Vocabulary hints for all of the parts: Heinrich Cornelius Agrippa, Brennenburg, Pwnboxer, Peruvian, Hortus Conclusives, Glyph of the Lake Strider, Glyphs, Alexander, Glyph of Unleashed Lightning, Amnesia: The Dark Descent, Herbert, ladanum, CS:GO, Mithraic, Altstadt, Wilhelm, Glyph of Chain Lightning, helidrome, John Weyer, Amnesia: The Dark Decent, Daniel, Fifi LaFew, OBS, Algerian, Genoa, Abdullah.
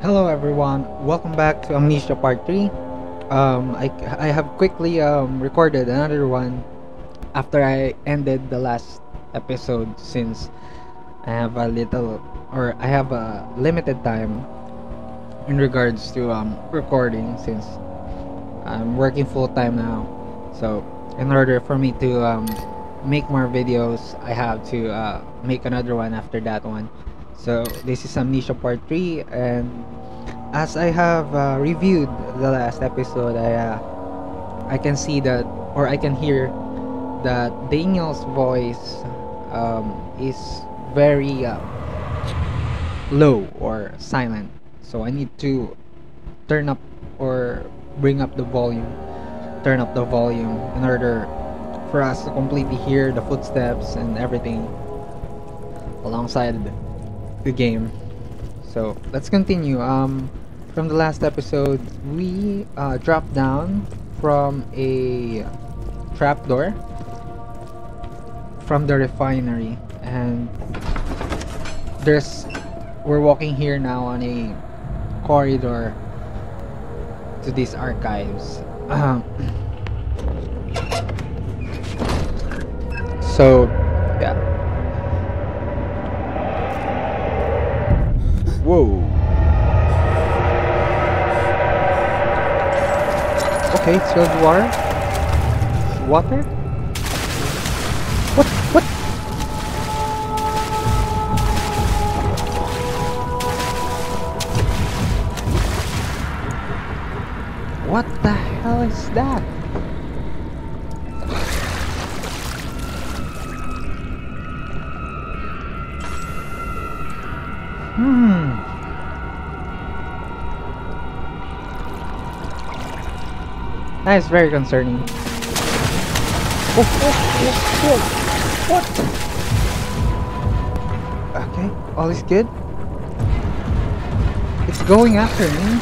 Hello everyone, welcome back to Amnesia Part 3. I have quickly recorded another one after I ended the last episode, since I have a limited time in regards to recording, since I'm working full time now. So in order for me to make more videos, I have to make another one after that one. So this is Amnesia Part 3, and as I have reviewed the last episode, I can see that, or I can hear that Daniel's voice is very low or silent. So I need to turn up or bring up the volume, turn up the volume in order for us to completely hear the footsteps and everything alongside the game. So let's continue. From the last episode, we dropped down from a trapdoor from the refinery, and we're walking here now on a corridor to these archives. So yeah. Whoa. Okay, chilled water. Water? What? What? What the hell is that? That is very concerning. What? Okay, all is good. It's going after me.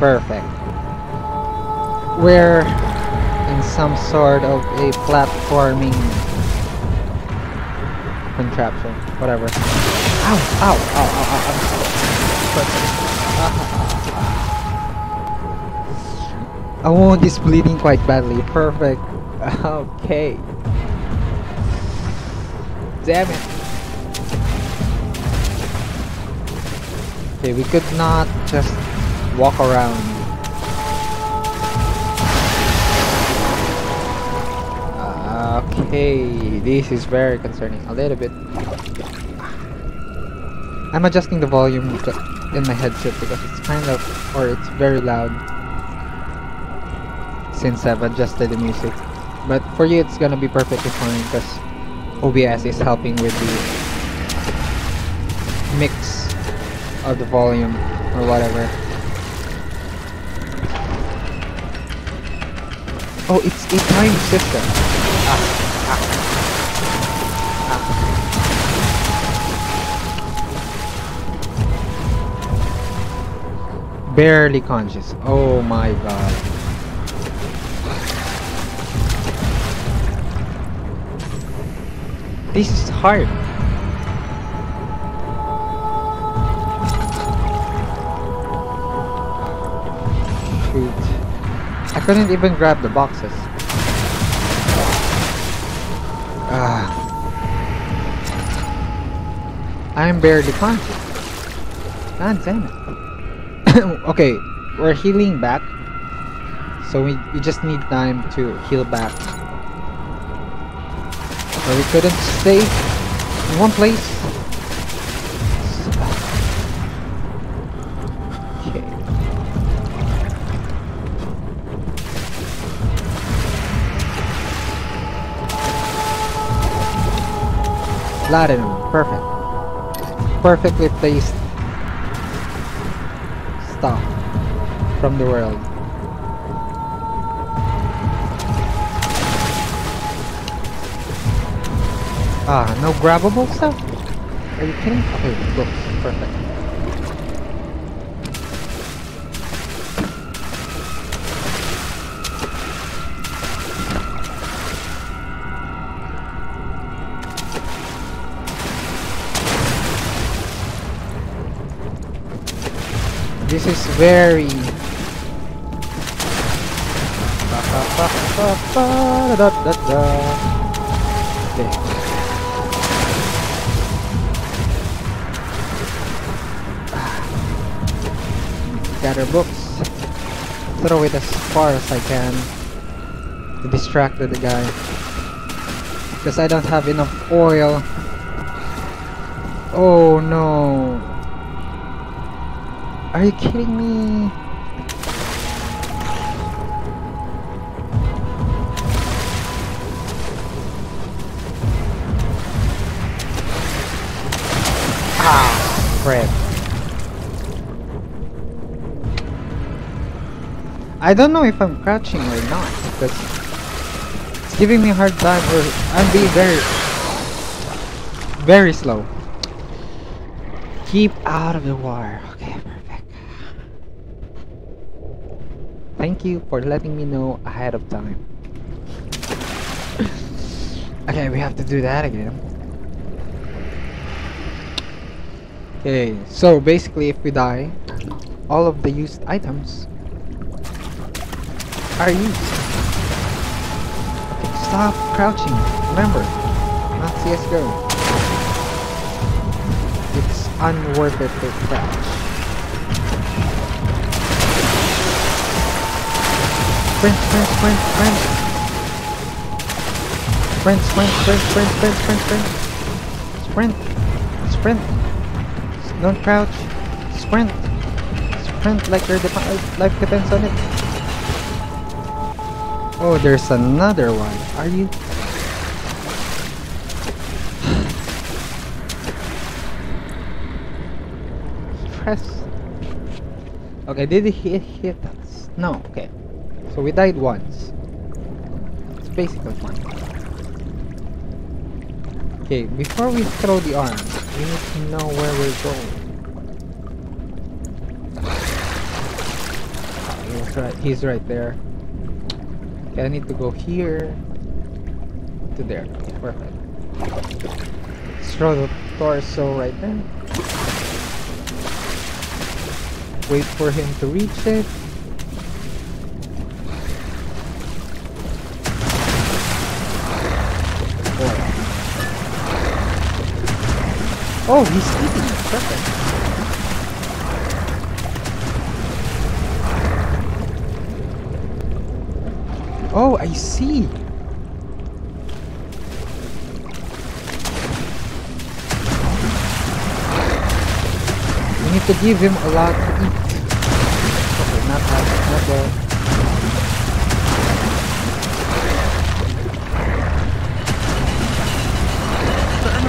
Perfect. We're in some sort of a platforming contraption, whatever. Ow, ow, ow, ow, ow, I'm sorry. I wound is bleeding quite badly. Perfect. Okay. Damn it. Okay, we could not just walk around. Okay, this is very concerning. A little bit. I'm adjusting the volume in my headset because it's it's very loud, since I've adjusted the music. But for you, it's gonna be perfectly fine because OBS is helping with the mix of the volume or whatever. Oh, it's a time system. Barely conscious. Oh my god. This is hard. Shoot. I couldn't even grab the boxes. I'm barely conscious. God damn it. Okay, we're healing back, so we just need time to heal back. But we couldn't stay in one place. Okay. Platinum, perfect. Perfectly placed. From the world. Ah, no grabbable stuff? Are you kidding? Okay, books, perfect. This is very... Okay. Gather books. Throw it as far as I can to distract the guy. Because I don't have enough oil. Oh no. Are you kidding me? Ah, crap. I don't know if I'm crouching or not because it's giving me a hard time or I'm being very slow. Keep out of the water. Okay, perfect. Thank you for letting me know ahead of time. Okay, we have to do that again. Okay, so basically if we die, all of the used items are used. Stop crouching, remember, not CS:GO. It's unworth it to crouch. Sprint. Don't crouch. Sprint like your life depends on it. Oh, there's another one. Are you? Press. Okay, did it hit us? No, okay. So we died once. It's basically one. Okay, before we throw the arm, we need to know where we're going. Oh, he's right there. Okay, I need to go here to there. Perfect. Let's throw the torso right there. Wait for him to reach it. Oh, he's eating it. Perfect. Oh, I see. We need to give him a lot to eat. Okay, not that, not well. Come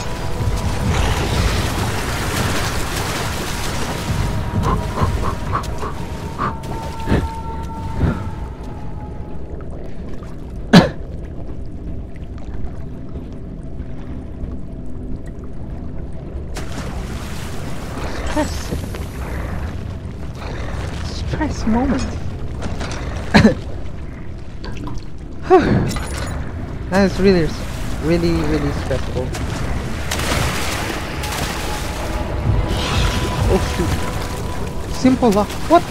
Stress moment. That is really really stressful. Oh shoot. Simple luck. What?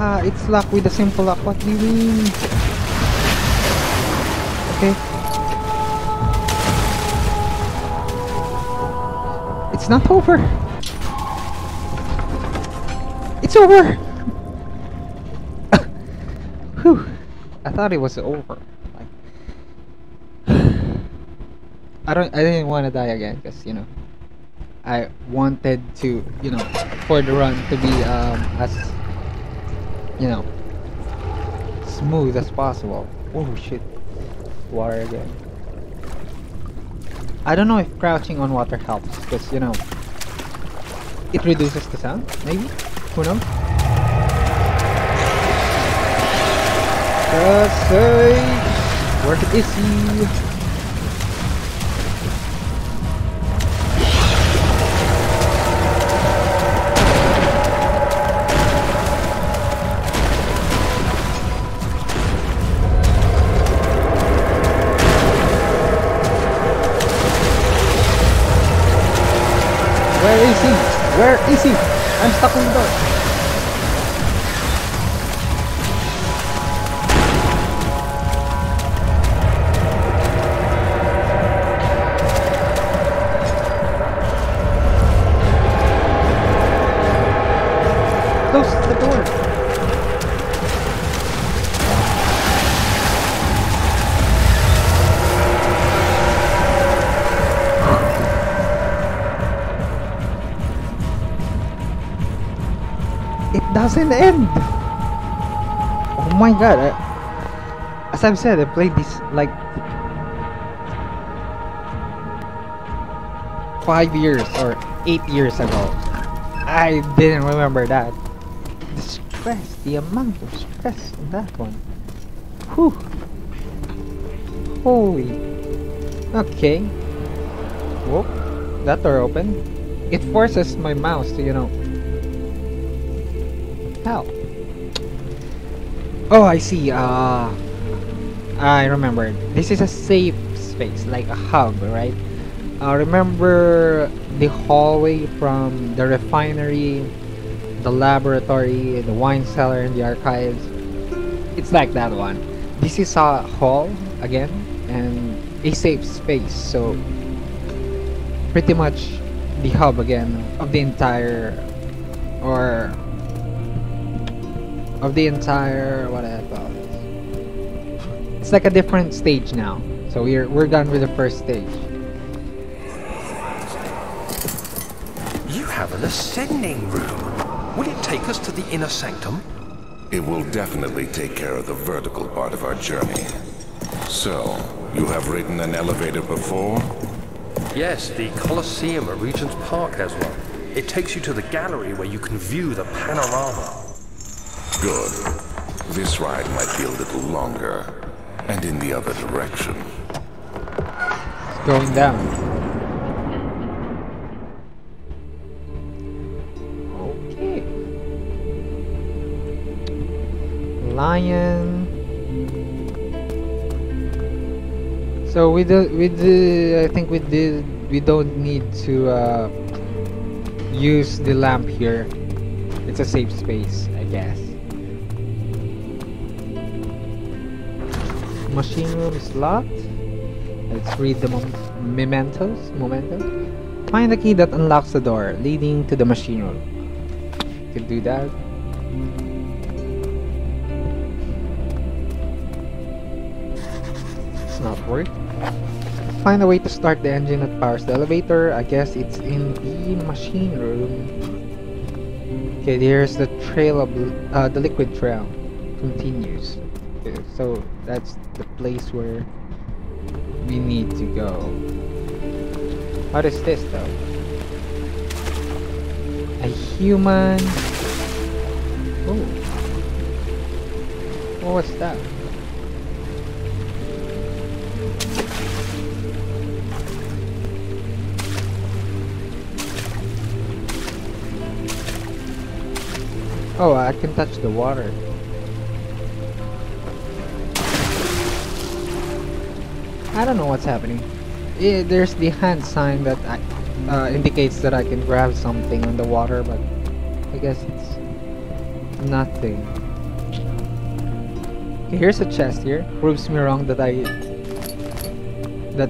Ah, it's luck with a simple luck. What do you mean? Okay. It's not over. It's over. I thought it was over. I didn't want to die again because you know I wanted to, you know, for the run to be as, you know, smooth as possible. Oh shit! Water again. I don't know if crouching on water helps because you know it reduces the sound. Maybe, who knows? Just say, where is he? Where is he? I'm stuck on the door. Close the door. It doesn't end. Oh my god. As I've said, I played this like 5 years or 8 years ago. I didn't remember that. The stress, the amount of stress in that one. Whew. Holy. Okay. Whoop. That door open. It forces my mouse to, you know. How? Oh, I see. I remember. This is a safe space, like a hub, right? Remember the hallway from the refinery, the laboratory, the wine cellar, and the archives? It's like that one. This is a hall again and a safe space, so pretty much the hub again of the entire whatever. It's like a different stage now. So we're done with the first stage. You have an ascending room. Will it take us to the inner sanctum? It will definitely take care of the vertical part of our journey. So, you have ridden an elevator before? Yes, the Colosseum at Regent's Park has one. It takes you to the gallery where you can view the panorama. Good. This ride might be a little longer, and in the other direction. It's going down. Okay. Lion. So we don't need to use the lamp here. It's a safe space, I guess. Machine room is locked. Let's read the mementos. Find the key that unlocks the door leading to the machine room. Can do that. It's not working. Find a way to start the engine that powers the elevator. I guess it's in the machine room. Okay, there's the trail of the liquid trail continues. So that's the place where we need to go. What is this though? A human. Oh, what's that? Oh, I can touch the water. I don't know what's happening. There's the hand sign that indicates that I can grab something on the water, but I guess it's nothing. Okay, here's a chest here. Proves me wrong that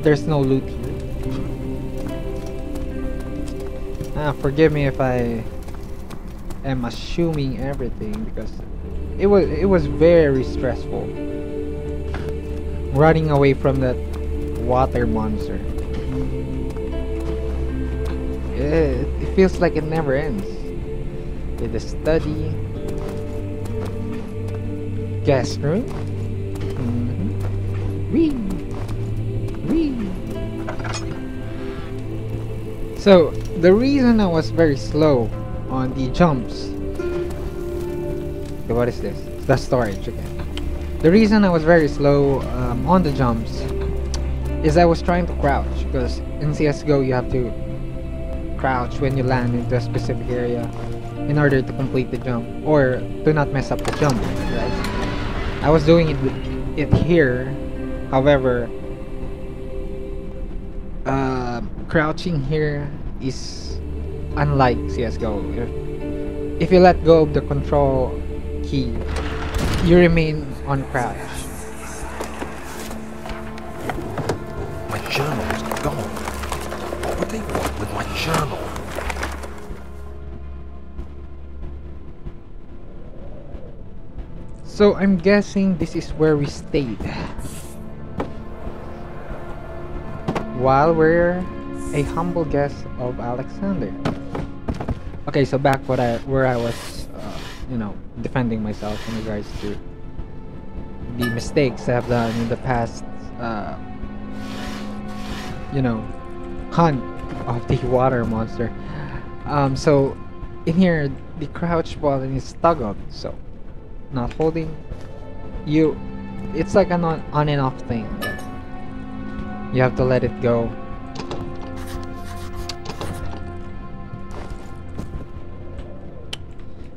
there's no loot here. Forgive me if I am assuming everything, because it was very stressful running away from that water monster. It feels like it never ends. Did a study. Guest room. So the reason I was very slow on the jumps. Okay, what is this? The storage again. The reason I was very slow on the jumps is I was trying to crouch, because in CS:GO you have to crouch when you land into a specific area in order to complete the jump or to not mess up the jump, right? I was doing it here, however, crouching here is unlike CSGO. If you let go of the control key, you remain on crouch. My journal is gone. What would they want with my journal? So I'm guessing this is where we stayed while we're a humble guest of Alexander. Okay, so back where I was, defending myself in regards to the mistakes I've done in the past, hunt of the water monster. So in here, the crouch button is toggled, so not holding you, it's like an on and off thing. You have to let it go.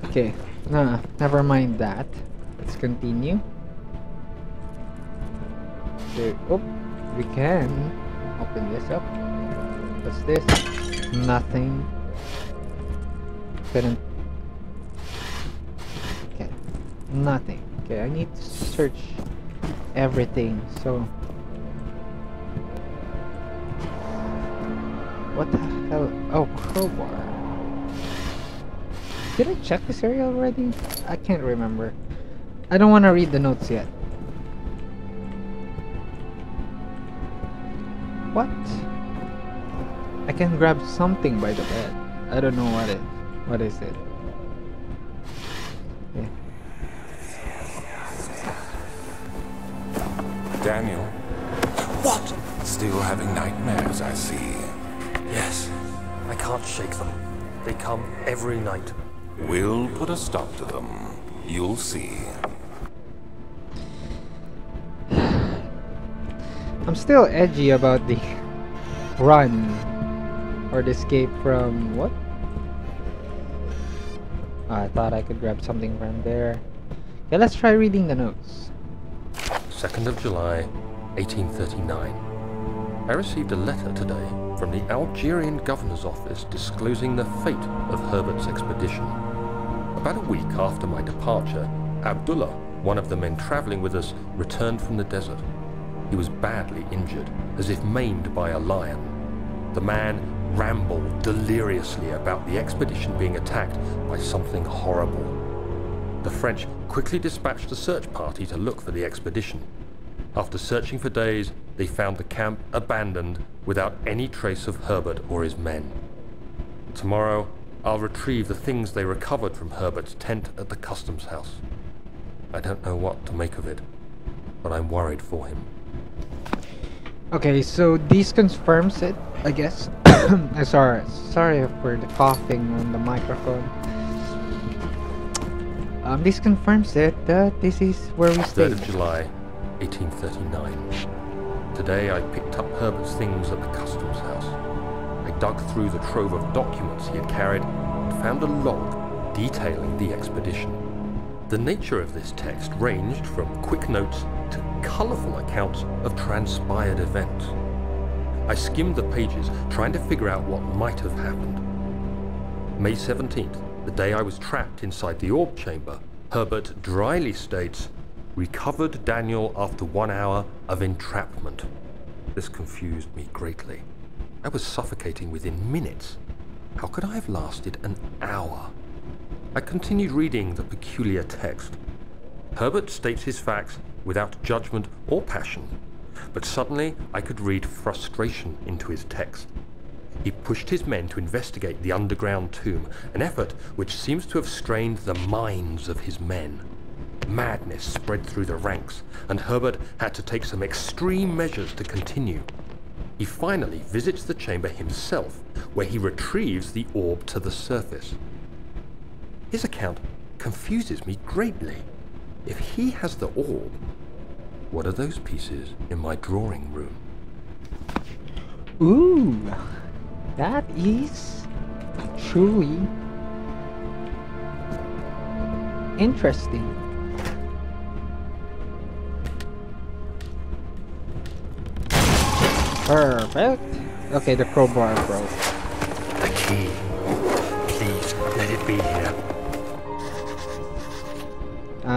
Okay, never mind that. Let's continue. Okay, oh, we can open this up. What's this? Nothing. Couldn't. Nothing. Okay, I need to search everything. So what the hell? Oh, crowbar. Did I check this area already? I can't remember. I don't want to read the notes yet. What? I can grab something by the bed. I don't know what it. What is it? Yeah. Daniel? What? Still having nightmares, I see. Yes, I can't shake them. They come every night. We'll put a stop to them. You'll see. I'm still edgy about the run or the escape from what? Oh, I thought I could grab something from there. Okay, let's try reading the notes. 2nd of July, 1839. I received a letter today from the Algerian governor's office disclosing the fate of Herbert's expedition. About a week after my departure, Abdullah, one of the men traveling with us, returned from the desert. He was badly injured, as if maimed by a lion. The man rambled deliriously about the expedition being attacked by something horrible. The French quickly dispatched a search party to look for the expedition. After searching for days, they found the camp abandoned without any trace of Herbert or his men. Tomorrow, I'll retrieve the things they recovered from Herbert's tent at the customs house. I don't know what to make of it, but I'm worried for him. Okay, so this confirms it, I guess. Sorry for the coughing on the microphone. This confirms it, that this is where we stayed. 3rd of July, 1839. Today I picked up Herbert's things at the customs house. I dug through the trove of documents he had carried and found a log detailing the expedition. The nature of this text ranged from quick notes to colourful accounts of transpired events. I skimmed the pages, trying to figure out what might have happened. May 17th. The day I was trapped inside the orb chamber, Herbert dryly states, "Recovered Daniel after 1 hour of entrapment." This confused me greatly. I was suffocating within minutes. How could I have lasted an hour? I continued reading the peculiar text. Herbert states his facts without judgment or passion, but suddenly I could read frustration into his text. He pushed his men to investigate the underground tomb, an effort which seems to have strained the minds of his men. Madness spread through the ranks, and Herbert had to take some extreme measures to continue. He finally visits the chamber himself, where he retrieves the orb to the surface. His account confuses me greatly. If he has the orb, what are those pieces in my drawing room? Ooh! That is truly interesting. Perfect. Okay, the crowbar broke. The key. it be here?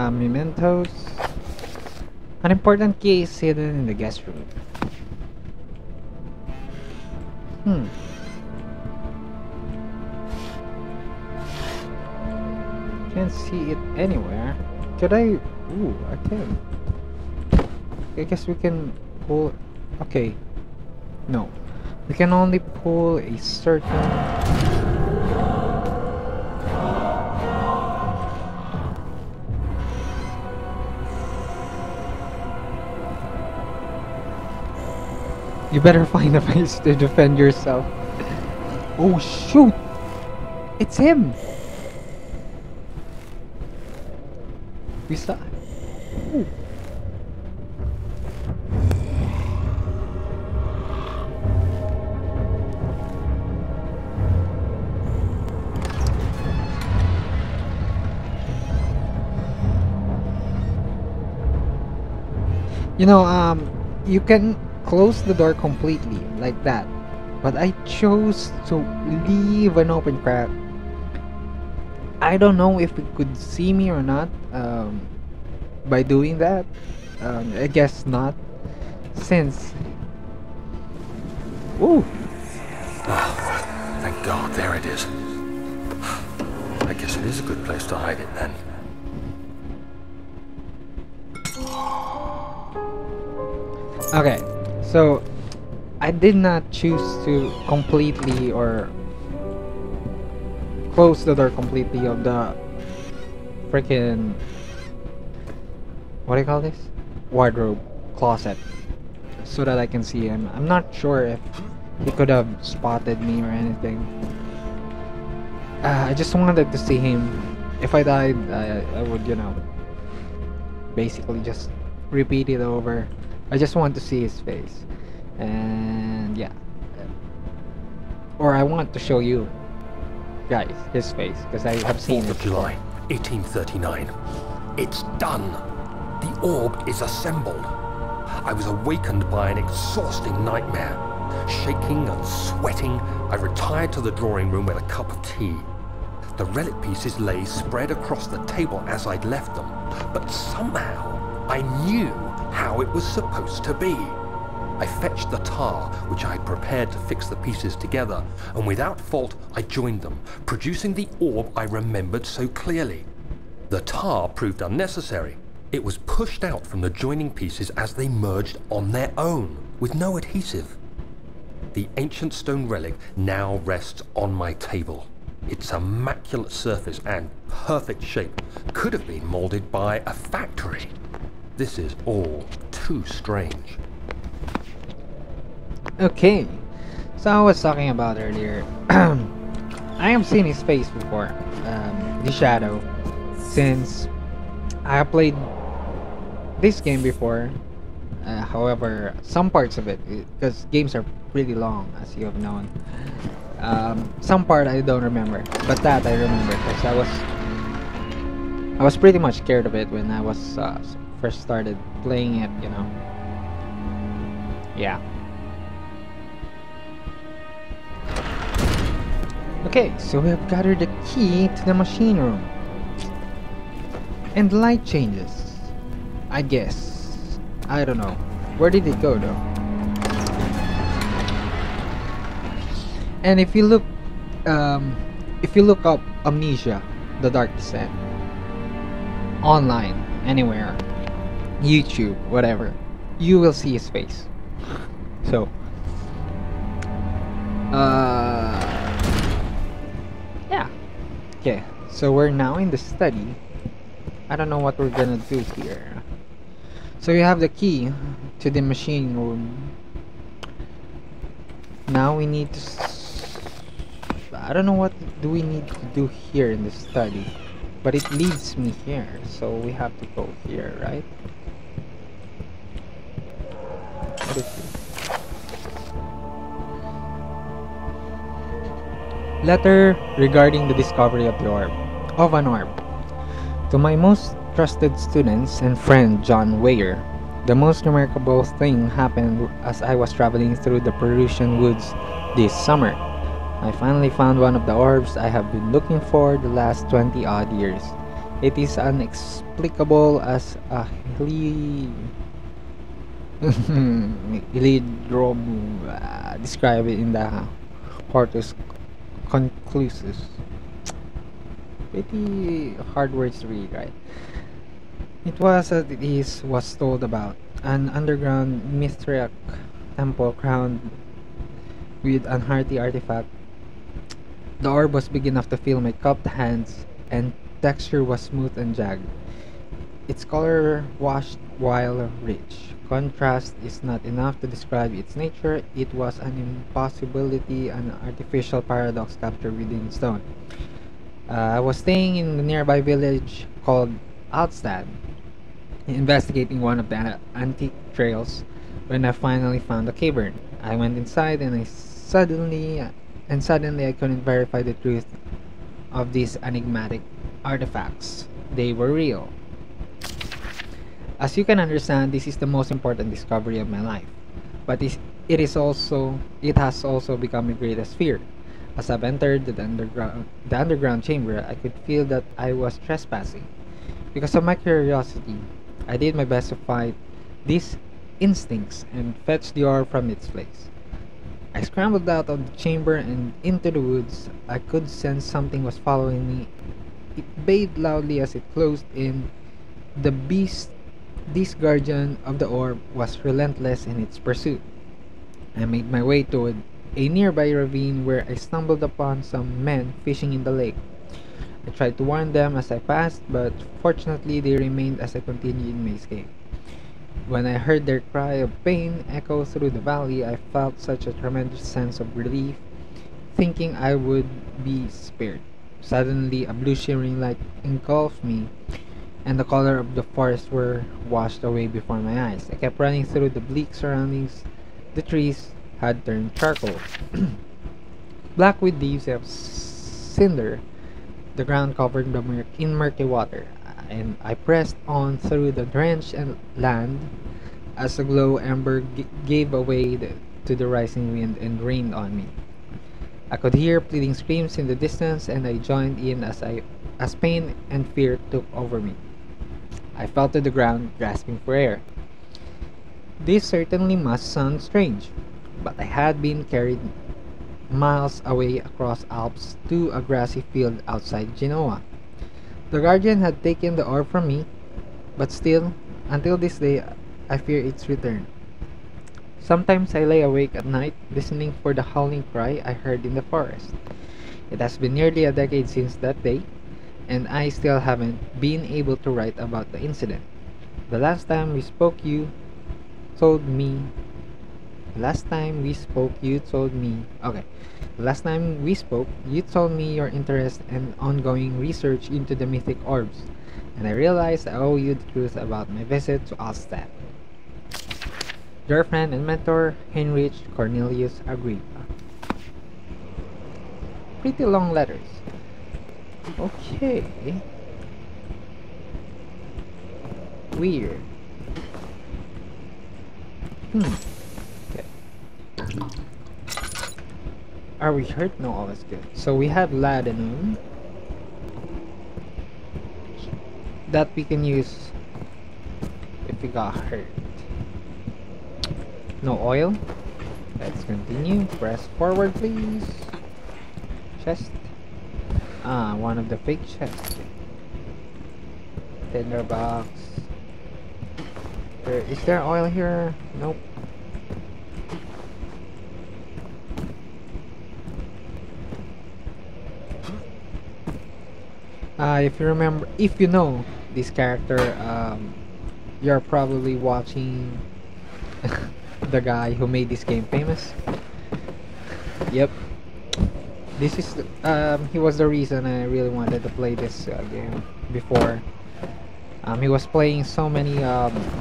Mementos. An important key is hidden in the guest room. Can't see it anywhere. Could I? Ooh, I can. I guess we can pull. Okay. No. We can only pull a certain. You better find a place to defend yourself. Oh shoot! It's him! We saw. Ooh. You know, you can close the door completely, like that. But I chose to leave an open crack. I don't know if it could see me or not, by doing that. I guess not, since... Ooh! Oh, thank God, there it is. I guess it is a good place to hide it then. Okay, so I did not choose to completely or close the door completely of the freaking, what do you call this? Wardrobe closet, so that I can see him. I'm not sure if he could have spotted me or anything. I just wanted to see him. If I died, I would, you know, basically just repeat it over. I just want to see his face, and yeah, or I want to show you guys his face because I have seen it. 4th of July, 1839. It's done. The orb is assembled. I was awakened by an exhausting nightmare. Shaking and sweating, I retired to the drawing room with a cup of tea. The relic pieces lay spread across the table as I'd left them, but somehow I knew how it was supposed to be. I fetched the tar, which I had prepared to fix the pieces together, and without fault I joined them, producing the orb I remembered so clearly. The tar proved unnecessary. It was pushed out from the joining pieces as they merged on their own, with no adhesive. The ancient stone relic now rests on my table. Its immaculate surface and perfect shape could have been molded by a factory. This is all too strange. Okay, so I was talking about earlier. I have seen his face before, the shadow, since I played this game before. However, some parts of it, because games are pretty long, as you have known, some part I don't remember, but that I remember because I was pretty much scared of it when I was first started playing it, you know. Yeah. Okay, so we have gathered the key to the machine room. And light changes, I guess. I don't know. Where did it go though? And if you look up Amnesia: The Dark Descent online, anywhere, YouTube, whatever, you will see his face. So yeah. Okay, so we're now in the study. I don't know what we're gonna do here. So you have the key to the machine room. Now we need to I don't know what do we need to do here in the study, but it leads me here, so we have to go here, right? What is this? Letter regarding the discovery of the orb, of an orb. To my most trusted students and friend John Weyer, the most remarkable thing happened as I was traveling through the Peruvian woods this summer. I finally found one of the orbs I have been looking for the last 20 odd years. It is inexplicable as a helidrome described in the Hortus Conclusives. Pretty hard words to read, right? It was, as it is, was told about. An underground Mithraic temple crowned with an unhearty artifact. The orb was big enough to fill my cupped hands, and texture was smooth and jagged. Its color washed while rich. Contrast is not enough to describe its nature. It was an impossibility, an artificial paradox captured within stone. I was staying in the nearby village called Altstadt, investigating one of the antique trails, when I finally found the cavern. I went inside, and suddenly I couldn't verify the truth of these enigmatic artifacts. They were real. As you can understand, this is the most important discovery of my life, but it has also become my greatest fear. As I've entered the underground chamber, I could feel that I was trespassing. Because of my curiosity, I did my best to fight these instincts and fetch the orb from its place. I scrambled out of the chamber and into the woods. I could sense something was following me. It bayed loudly as it closed in. The beast, this guardian of the orb, was relentless in its pursuit. I made my way toward a nearby ravine, where I stumbled upon some men fishing in the lake. I tried to warn them as I passed, but fortunately they remained as I continued my escape. When I heard their cry of pain echo through the valley, I felt such a tremendous sense of relief, thinking I would be spared. Suddenly, a blue shimmering light engulfed me, and the color of the forest were washed away before my eyes. I kept running through the bleak surroundings. The trees had turned charcoal, black with leaves of cinder, the ground covered in murky water. And I pressed on through the drenched land as the glow ember gave away to the rising wind and rained on me. I could hear pleading screams in the distance, and I joined in as pain and fear took over me. I fell to the ground, grasping for air. This certainly must sound strange, but I had been carried miles away across Alps to a grassy field outside Genoa. The guardian had taken the orb from me, but still, until this day, I fear its return. Sometimes I lay awake at night, listening for the howling cry I heard in the forest. It has been nearly a decade since that day, and I still haven't been able to write about the incident. The last time we spoke, you told me your interest and ongoing research into the mythic orbs, and I realized I owe you the truth about my visit to Altstadt. Your friend and mentor, Heinrich Cornelius Agrippa. Pretty long letters. Okay. Weird. Are we hurt? No, all is good. So we have ladanum that we can use if we got hurt. No oil. Let's continue. Press forward, please. Chest. Ah, one of the fake chests. Tender box. Is there oil here? Nope. If you remember, if you know this character, you're probably watching the guy who made this game famous. Yep, this is he was the reason I really wanted to play this game before. He was playing so many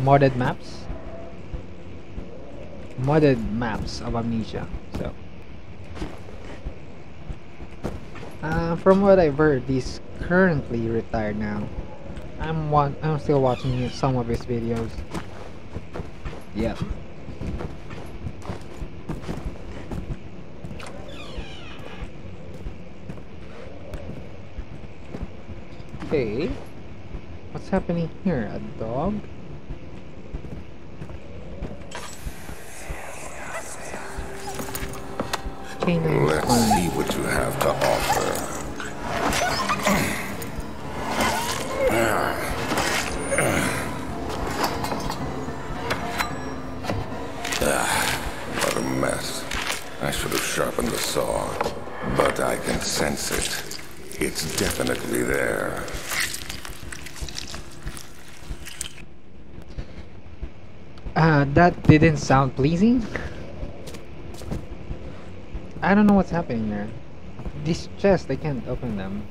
modded maps of Amnesia. So from what I've heard, he's currently retired now. I'm still watching some of his videos. Yeah. Okay. What's happening here? A dog? Let's see what you have to offer. What a mess. I should have sharpened the saw, but I can sense it. It's definitely there. That didn't sound pleasing. I don't know what's happening there. These chests, I can't open them.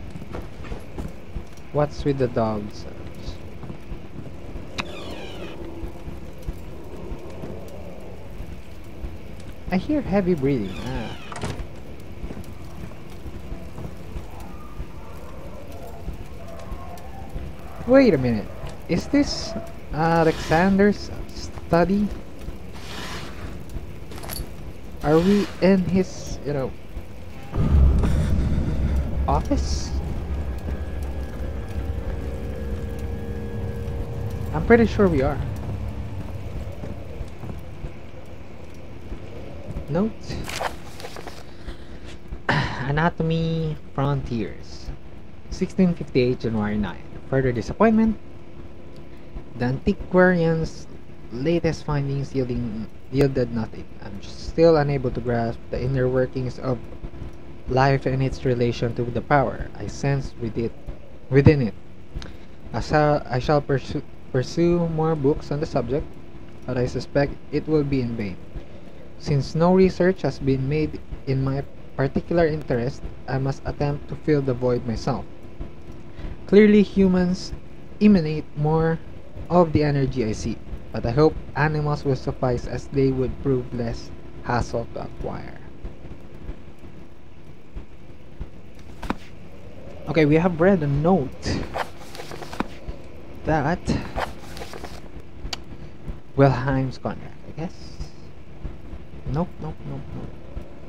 What's with the dogs? I hear heavy breathing. Ah. Wait a minute. Is this Alexander's study? Are we in his, you know, office? I'm pretty sure we are. Note: Anatomy Frontiers, 1658 January 9. Further disappointment. The antiquarian's latest findings yielded nothing. I'm still unable to grasp the inner workings of life and its relation to the power I sense within it. I shall pursue more books on the subject, but I suspect it will be in vain. Since no research has been made in my particular interest, I must attempt to fill the void myself. Clearly, humans emanate more of the energy I seek, but I hope animals will suffice, as they would prove less hassle to acquire. Okay, we have read a note that Wilhelm's contract, I guess. Nope.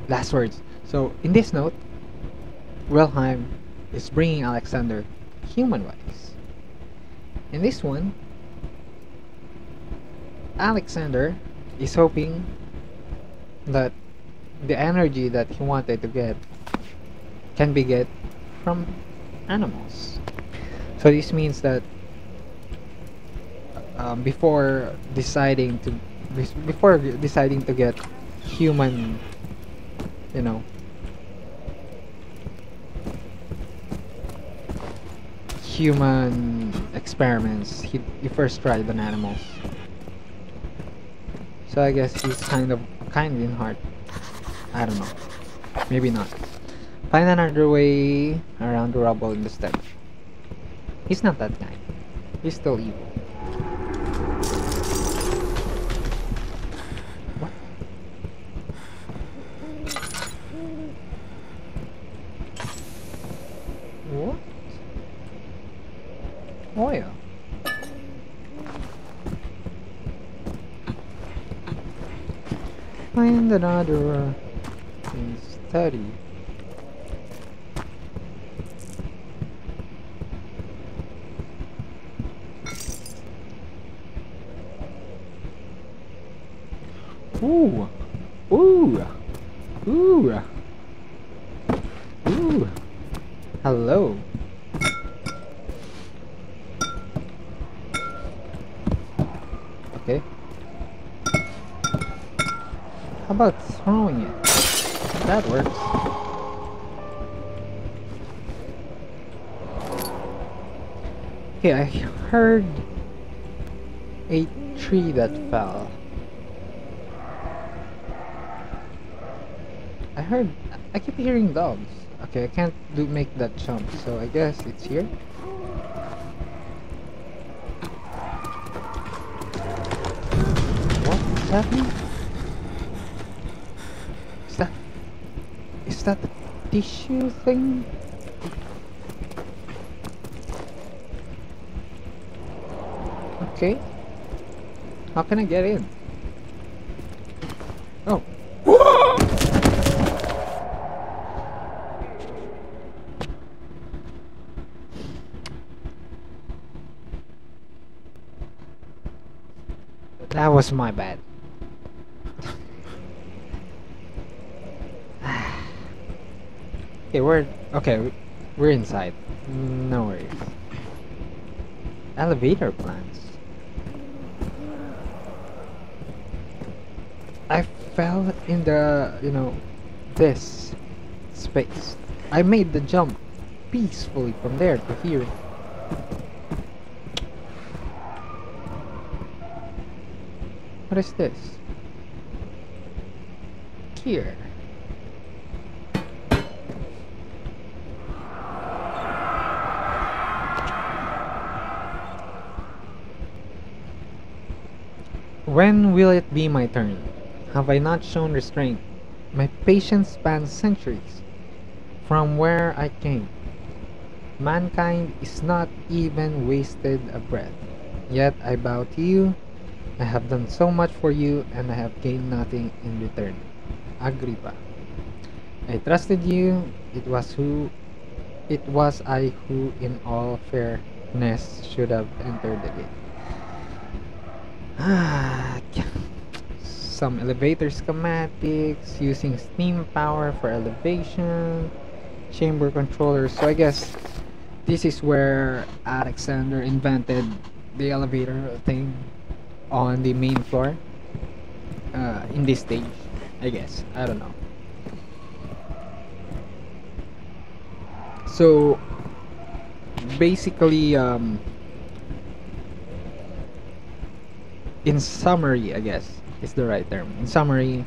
Last words. So in this note, Wilhelm is bringing Alexander human rights. In this one, Alexander is hoping that the energy that he wanted to get can be get from animals. So this means that before deciding to get human, you know, human experiments, he first tried on animals. So I guess he's kind in heart. I don't know. Maybe not. Find another way around the rubble in the steppe. He's not that kind. He's still evil. What? What? Oil. Find another study. Ooh. Hello. Okay. How about throwing it? That works. Okay, I heard a tree that fell. I keep hearing dogs. Okay, I can't make that jump, so I guess it's here. What's happening? Is that the tissue thing? Okay. How can I get in? Oh. was my bad. Okay, we're inside. No worries. Elevator plans. I fell in the, you know, this space. I made the jump peacefully from there to here. What is this? Here. When will it be my turn? Have I not shown restraint? My patience spans centuries from where I came. Mankind is not even wasted a breath. Yet I bow to you. I have done so much for you, and I have gained nothing in return. Agrippa. I trusted you. It was I who in all fairness should have entered the gate. Some elevator schematics, using steam power for elevation, chamber controllers. So I guess this is where Alexander invented the elevator thing on the main floor, in this stage, I guess. I don't know. So basically, in summary, I guess is the right term. In summary,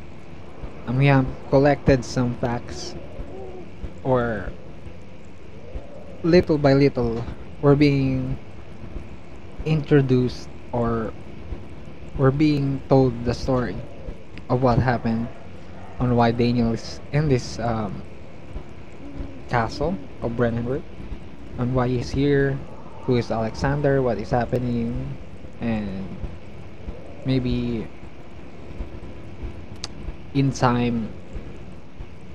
we have collected some facts, or little by little, we're being introduced, or we're being told the story of what happened on why Daniel is in this castle of Brennenburg, on why he's here, who is Alexander, what is happening, and maybe in time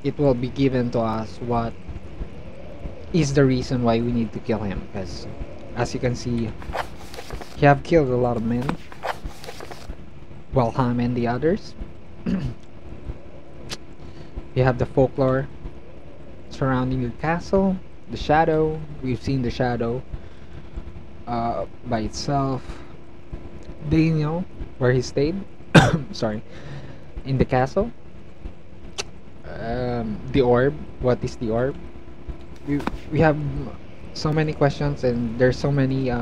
it will be given to us what is the reason why we need to kill him, because as you can see, he have killed a lot of men, Wilhelm and the others. You have the folklore surrounding the castle, the shadow. We've seen the shadow by itself, Daniel, where he stayed, sorry, in the castle, the orb. What is the orb? We have so many questions, and there's so many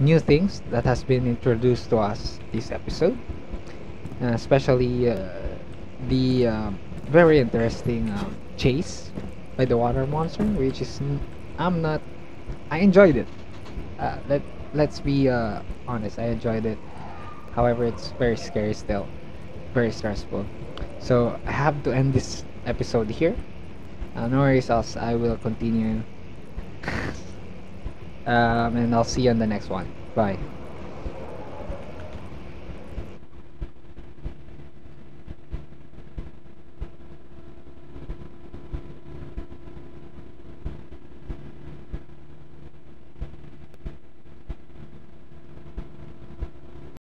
new things that has been introduced to us this episode, especially the very interesting chase by the water monster, which is I enjoyed it. Let's be honest, I enjoyed it. However, it's very scary still, very stressful. So I have to end this episode here. No worries, else I will continue, and I'll see you on the next one. Bye.